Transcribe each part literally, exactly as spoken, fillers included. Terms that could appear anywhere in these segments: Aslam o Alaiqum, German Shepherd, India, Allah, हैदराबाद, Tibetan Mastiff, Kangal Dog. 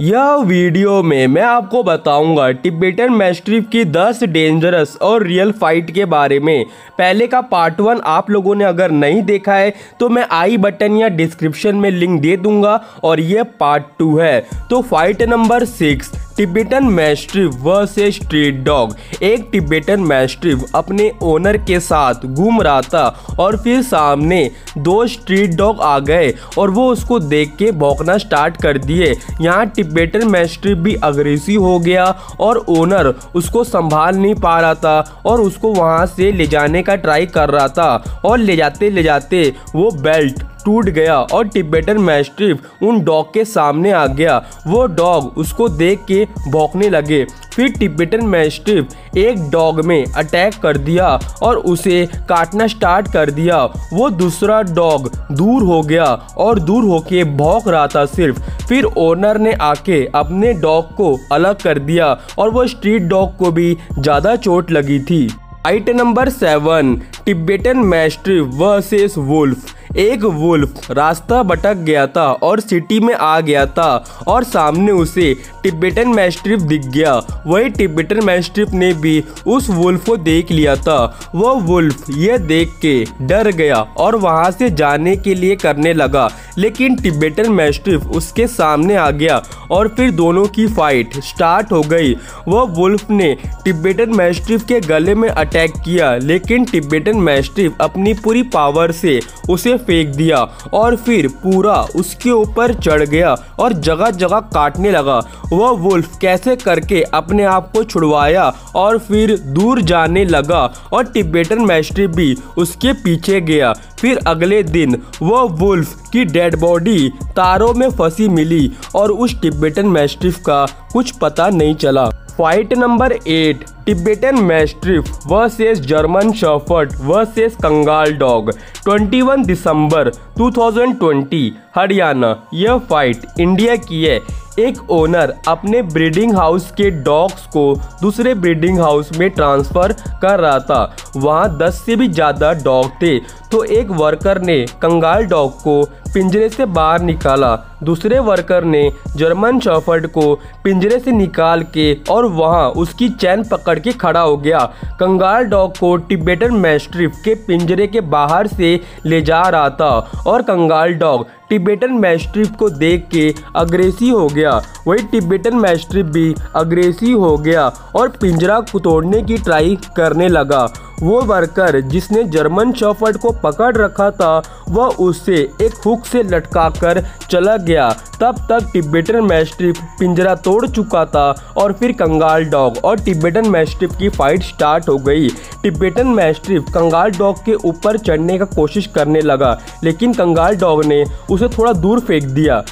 यह वीडियो में मैं आपको बताऊंगा टिबेटन मैस्टिफ की दस डेंजरस और रियल फाइट के बारे में। पहले का पार्ट वन आप लोगों ने अगर नहीं देखा है तो मैं आई बटन या डिस्क्रिप्शन में लिंक दे दूंगा और ये पार्ट टू है। तो fight number six, Tibetan mastiff versus street dog. एक टिबेटन मैस्टिफ अपने ओनर के साथ घूम रहा था और फिर सामने दो स्ट्रीट डॉग आ गए और वो उसको देख के भौंकना स्टार्ट कर दिए। यहाँ टिबेटन मैस्टिफ भी अग्रेसिव हो गया और ओनर उसको संभाल नहीं पा रहा था और उसको वहाँ से ले जाने का ट्राई कर रहा था और ले जाते ले जाते वो बेल्ट टूट गया और टिबेटन मैस्टिफ उन डॉग के सामने आ गया। वो डॉग उसको देख के भौंकने लगे। फिर टिबेटन मैस्टिफ एक डॉग में अटैक कर दिया और उसे काटना स्टार्ट कर दिया। वो दूसरा डॉग दूर हो गया और दूर होके भौंक रहा था सिर्फ। फिर ओनर ने आके अपने डॉग को अलग कर दिया और वो स्ट्रीट डॉग को भी ज़्यादा चोट लगी थी। Fight number seven, Tibetan mastiff versus wolf. एक वुल्फ रास्ता भटक गया था और सिटी में आ गया था और सामने उसे टिबेटन मैस्टिफ दिख गया। वही टिबेटन मैस्टिफ ने भी उस वुल्फ को देख लिया था। वो वुल्फ ये देख के डर गया और वहाँ से जाने के लिए करने लगा, लेकिन टिबेटन मैस्टिफ उसके सामने आ गया और फिर दोनों की फाइट स्टार्ट हो गई। वो वुल्फ ने टिबेटन मैस्टिफ के गले में अटैक किया, लेकिन टिबेटन मैस्टिफ अपनी पूरी पावर से उसे फेंक दिया और फिर पूरा उसके ऊपर चढ़ गया और जगह जगह काटने लगा। वह वुल्फ कैसे करके अपने आप को छुड़वाया और फिर दूर जाने लगा और टिबेटन मैस्टिफ भी उसके पीछे गया। फिर अगले दिन वह वुल्फ की डेड बॉडी तारों में फंसी मिली और उस टिबेटन मैस्टिफ का कुछ पता नहीं चला। Fight number eight, Tibetan mastiff versus German shepherd versus Kangal dog. इक्कीस दिसंबर दो हज़ार बीस, हरियाणा। यह फाइट इंडिया की है। एक ओनर अपने ब्रीडिंग हाउस के डॉग्स को दूसरे ब्रीडिंग हाउस में ट्रांसफ़र कर रहा था। वहाँ दस से भी ज़्यादा डॉग थे, तो एक वर्कर ने कंगाल डॉग को पिंजरे से बाहर निकाला, दूसरे वर्कर ने जर्मन शेफर्ड को पिंजरे से निकाल के और वहाँ उसकी चैन पकड़ के खड़ा हो गया। कंगाल डॉग को टिबेटन मैस्टिफ के पिंजरे के बाहर से ले जा रहा था और कंगाल डॉग टिबेटन मैस्टिफ को देख के अग्रेसिव हो गया। वही टिबेटन मैस्टिफ भी अग्रेसिव हो गया और पिंजरा को तोड़ने की ट्राई करने लगा। वो वर्कर जिसने जर्मन शेफर्ड को पकड़ रखा था वह उससे एक हुक से लटकाकर चला गया। तब तक टिबेटन मैस्टिफ पिंजरा तोड़ चुका था और फिर कंगाल डॉग और टिबेटन मैस्टिफ की फाइट स्टार्ट हो गई। टिबेटन मैस्टिफ कंगाल डॉग के ऊपर चढ़ने का कोशिश करने लगा, लेकिन कंगाल डॉग ने उसे थोड़ा दूर फेंक दिया।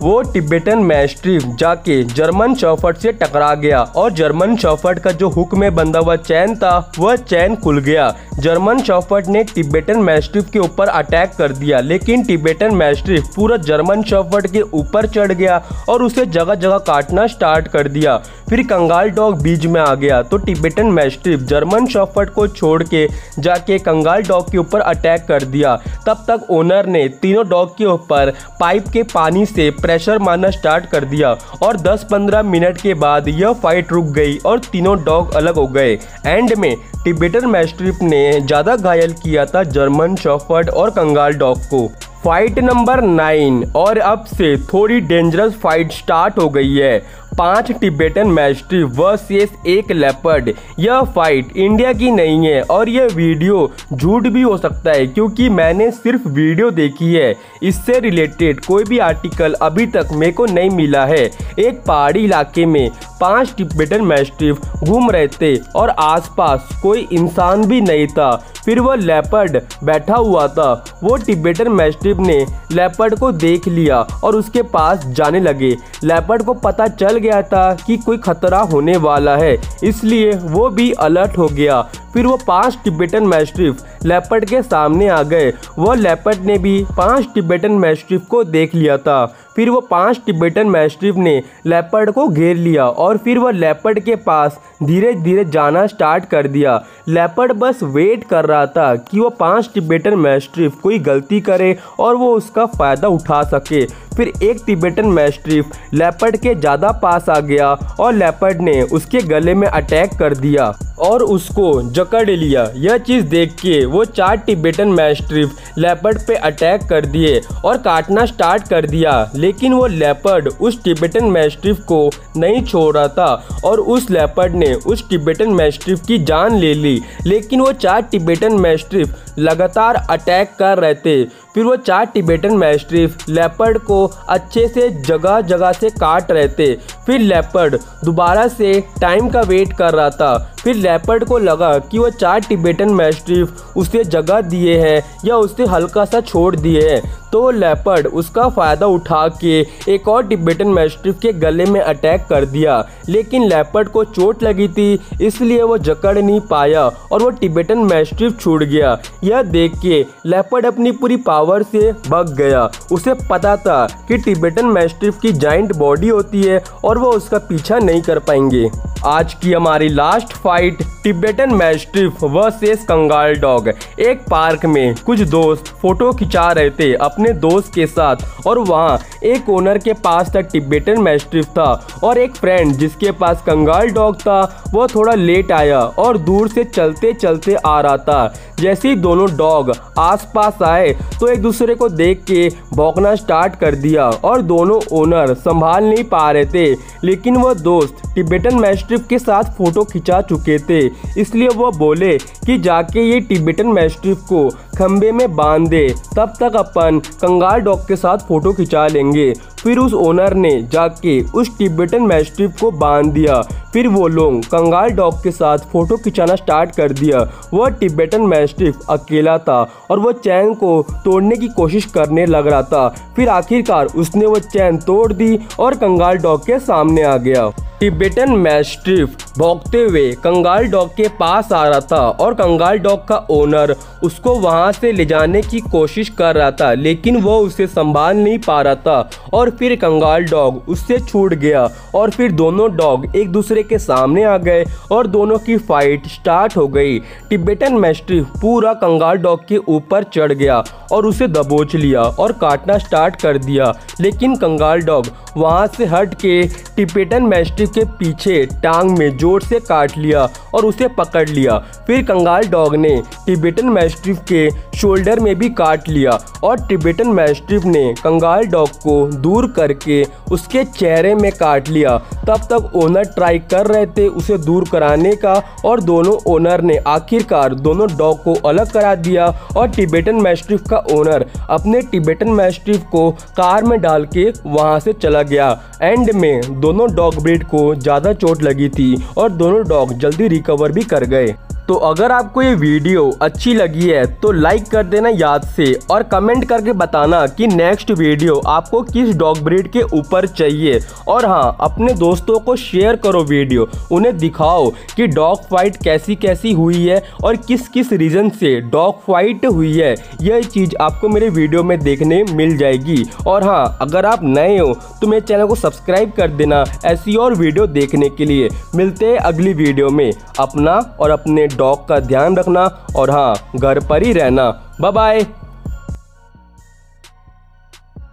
वो टिबेटन मैस्टिफ जाके जर्मन शेफर्ड से टकरा गया और जर्मन शेफर्ड का जो हुक में बंधा हुआ चैन था वह चैन खुल गया। जर्मन शेफर्ड ने टिबेटन मैस्टिफ के ऊपर अटैक कर दिया, लेकिन टिबेटन मैस्टिफ पूरा जर्मन शेफर्ड के ऊपर चढ़ गया और उसे जगह जगह काटना स्टार्ट कर दिया। फिर कंगाल डॉग बीच में आ गया, तो टिबेटन मैस्टिफ जर्मन शेफर्ड को छोड़ के जाके कंगाल डॉग के ऊपर अटैक कर दिया। तब तक ओनर ने तीनों डॉग के ऊपर पाइप के पानी से प्रेशर मारना स्टार्ट कर दिया और दस पंद्रह मिनट के बाद यह फाइट रुक गई और तीनों डॉग अलग हो गए। एंड में टिबेटन मैस्टिफ ने ज़्यादा घायल किया था जर्मन शेफर्ड और कंगाल डॉग को। फाइट नंबर नाइन, और अब से थोड़ी डेंजरस फाइट स्टार्ट हो गई है। पांच टिबेटन मैस्टिफ वर्सेस एक लेपर्ड। यह फाइट इंडिया की नहीं है और यह वीडियो झूठ भी हो सकता है क्योंकि मैंने सिर्फ वीडियो देखी है। इससे रिलेटेड कोई भी आर्टिकल अभी तक मेरे को नहीं मिला है। एक पहाड़ी इलाके में पांच टिबेटन मैस्टिफ घूम रहे थे और आसपास कोई इंसान भी नहीं था। फिर वह लेपर्ड बैठा हुआ था। वो टिबेटन मैस्टिफ ने लेपर्ड को देख लिया और उसके पास जाने लगे। लेपर्ड को पता चल गया था कि कोई खतरा होने वाला है, इसलिए वो भी अलर्ट हो गया। फिर वो पांच टिबेटन मैस्टिफ लेपर्ड के सामने आ गए। वो लेपर्ड ने भी पांच टिबेटन मैस्टिफ को देख लिया था। फिर वो पांच टिबेटन मैस्टिफ ने लेपर्ड को घेर लिया और फिर वो लेपर्ड के पास धीरे धीरे जाना स्टार्ट कर दिया। लेपर्ड बस वेट कर रहा था कि वो पांच टिबेटन मैस्टिफ कोई गलती करे और वो उसका फ़ायदा उठा सके। फिर एक तिबेटन मैस्टिफ लेपर्ड के ज़्यादा पास आ गया और लेपर्ड ने उसके गले में अटैक कर दिया और उसको जकड़ लिया। यह चीज़ देख के वो चार टिबेटन मैस्टिफ लेपर्ड पे अटैक कर दिए और काटना स्टार्ट कर दिया, लेकिन वो लेपर्ड उस टिबेटन मैस्टिफ को नहीं छोड़ रहा था और उस लेपर्ड ने उस टिबेटन मैस्टिफ की जान ले ली। लेकिन वो चार टिबेटन मैस्टिफ लगातार अटैक कर रहे थे। फिर वो चार टिबेटन मैस्टिफ लेपर्ड को अच्छे से जगह जगह से काट रहे थे। फिर लेपर्ड दोबारा से टाइम का वेट कर रहा था। फिर लेपर्ड को लगा कि वो चार टिबेटन मैस्टिफ उसे जगह दिए हैं या उसे हल्का सा छोड़ दिए हैं, तो लेपर्ड उसका फ़ायदा उठा के एक और टिबेटन मैस्टिफ के गले में अटैक कर दिया। लेकिन लेपर्ड को चोट लगी थी इसलिए वो जकड़ नहीं पाया और वो टिबेटन मैस्टिफ छूट गया। यह देख के लेपर्ड अपनी पूरी पावर से भाग गया। उसे पता था कि टिबेटन मैस्टिफ की जाइंट बॉडी होती है और वो उसका पीछा नहीं कर पाएंगे। आज की हमारी last fight Tibetan mastiff versus Kangal dog. एक पार्क में कुछ दोस्त फोटो खिंचा रहे थे अपने दोस्त के साथ और वहाँ एक ओनर के पास था टिबेटन मैस्टिफ था और एक फ्रेंड जिसके पास कंगाल डॉग था वो थोड़ा लेट आया और दूर से चलते चलते आ रहा था। जैसे ही दोनों डॉग आसपास आए तो एक दूसरे को देख के भौंकना स्टार्ट कर दिया और दोनों ओनर संभाल नहीं पा रहे थे। लेकिन वह दोस्त टिबेटन मैस्टिफ के साथ फोटो खिंचा चुके थे इसलिए वो बोले कि जाके ये टिबेटन मैस्टिफ को खंबे में बांध दे, तब तक अपन कंगाल डॉग के साथ फोटो खिंचा लेंगे। फिर उस ओनर ने जाके उस टिबेटन मैस्टिफ को बांध दिया। फिर वो लोग कंगाल डॉग के साथ फ़ोटो खिंचाना स्टार्ट कर दिया। वह टिबेटन मैस्टिफ अकेला था और वो चैन को तोड़ने की कोशिश करने लग रहा था। फिर आखिरकार उसने वो चैन तोड़ दी और कंगाल डॉग के सामने आ गया। टिबेटन मैस्टिफ भौंकते हुए कंगाल डॉग के पास आ रहा था और कंगाल डॉग का ओनर उसको वहाँ से ले जाने की कोशिश कर रहा था, लेकिन वो उसे संभाल नहीं पा रहा था और फिर कंगाल डॉग उससे छूट गया और फिर दोनों डॉग एक दूसरे के सामने आ गए और दोनों की फाइट स्टार्ट हो गई। टिबेटन मैस्टिफ पूरा कंगाल डॉग के ऊपर चढ़ गया और उसे दबोच लिया और काटना स्टार्ट कर दिया। लेकिन कंगाल डॉग वहाँ से हट के टिबेटन मैस्टिफ के पीछे टांग में जोर से काट लिया और उसे पकड़ लिया। फिर कंगाल डॉग ने टिबेटन मैस्टिफ के शोल्डर में भी काट लिया और टिबेटन मैस्टिफ ने कंगाल डॉग को दूर करके उसके चेहरे में काट लिया। तब तक ओनर ट्राई कर रहे थे उसे दूर कराने का और दोनों ओनर ने आखिरकार दोनों डॉग को अलग करा दिया और टिबेटन मैस्टिफ का ओनर अपने टिबेटन मैस्टिफ को कार में डाल के वहाँ से चला गया। एंड में दोनों डॉग ब्रीड को ज़्यादा चोट लगी थी और दोनों डॉग जल्दी रिकवर भी कर गए। तो अगर आपको ये वीडियो अच्छी लगी है तो लाइक कर देना याद से और कमेंट करके बताना कि नेक्स्ट वीडियो आपको किस डॉग ब्रीड के ऊपर चाहिए। और हाँ, अपने दोस्तों को शेयर करो वीडियो, उन्हें दिखाओ कि डॉग फाइट कैसी कैसी हुई है और किस किस रीज़न से डॉग फाइट हुई है। यह चीज़ आपको मेरे वीडियो में देखने मिल जाएगी। और हाँ, अगर आप नए हो तो मेरे चैनल को सब्सक्राइब कर देना ऐसी और वीडियो देखने के लिए। मिलते हैं अगली वीडियो में। अपना और अपने डॉग का ध्यान रखना और हाँ, घर पर ही रहना। Bye bye.